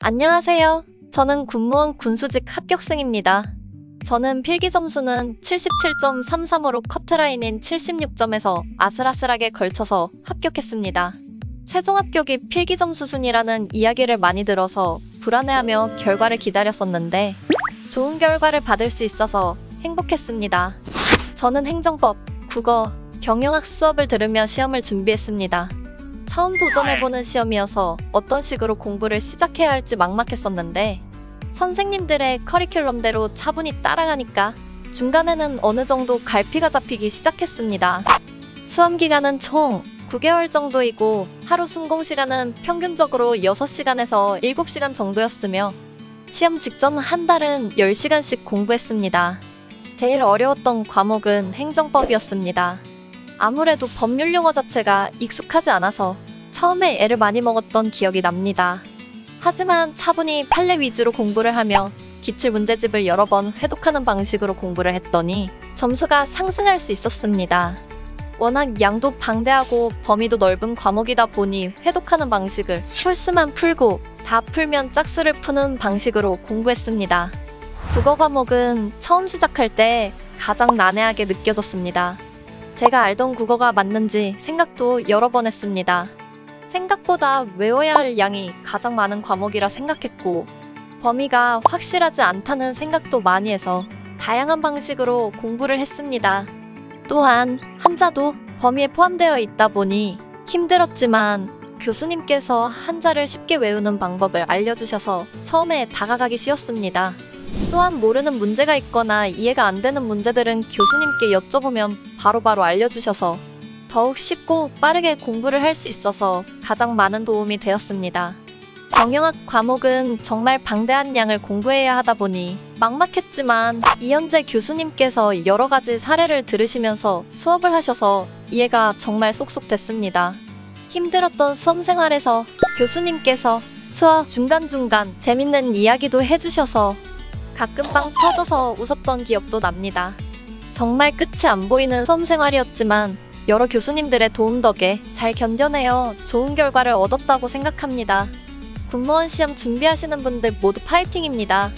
안녕하세요. 저는 군무원 군수직 합격생입니다. 저는 필기 점수는 77.33으로 커트라인인 76점에서 아슬아슬하게 걸쳐서 합격했습니다. 최종 합격이 필기 점수 순이라는 이야기를 많이 들어서 불안해하며 결과를 기다렸었는데 좋은 결과를 받을 수 있어서 행복했습니다. 저는 행정법, 국어, 경영학 수업을 들으며 시험을 준비했습니다. 처음 도전해보는 시험이어서 어떤 식으로 공부를 시작해야 할지 막막했었는데 선생님들의 커리큘럼대로 차분히 따라가니까 중간에는 어느 정도 갈피가 잡히기 시작했습니다. 수험기간은 총 9개월 정도이고 하루 순공시간은 평균적으로 6시간에서 7시간 정도였으며 시험 직전 한 달은 10시간씩 공부했습니다. 제일 어려웠던 과목은 행정법이었습니다. 아무래도 법률 용어 자체가 익숙하지 않아서 처음에 애를 많이 먹었던 기억이 납니다. 하지만 차분히 판례 위주로 공부를 하며 기출 문제집을 여러 번 회독하는 방식으로 공부를 했더니 점수가 상승할 수 있었습니다. 워낙 양도 방대하고 범위도 넓은 과목이다 보니 회독하는 방식을 홀수만 풀고 다 풀면 짝수를 푸는 방식으로 공부했습니다. 국어 과목은 처음 시작할 때 가장 난해하게 느껴졌습니다. 제가 알던 국어가 맞는지 생각도 여러 번 했습니다. 생각보다 외워야 할 양이 가장 많은 과목이라 생각했고 범위가 확실하지 않다는 생각도 많이 해서 다양한 방식으로 공부를 했습니다. 또한 한자도 범위에 포함되어 있다 보니 힘들었지만 교수님께서 한자를 쉽게 외우는 방법을 알려주셔서 처음에 다가가기 쉬웠습니다. 또한 모르는 문제가 있거나 이해가 안 되는 문제들은 교수님께 여쭤보면 바로바로 알려주셔서 더욱 쉽고 빠르게 공부를 할 수 있어서 가장 많은 도움이 되었습니다. 경영학 과목은 정말 방대한 양을 공부해야 하다 보니 막막했지만 이현재 교수님께서 여러 가지 사례를 들으시면서 수업을 하셔서 이해가 정말 쏙쏙 됐습니다. 힘들었던 수험 생활에서 교수님께서 수업 중간중간 재밌는 이야기도 해주셔서 가끔 빵 터져서 웃었던 기억도 납니다. 정말 끝이 안 보이는 수험 생활이었지만 여러 교수님들의 도움 덕에 잘 견뎌내어 좋은 결과를 얻었다고 생각합니다. 군무원 시험 준비하시는 분들 모두 파이팅입니다.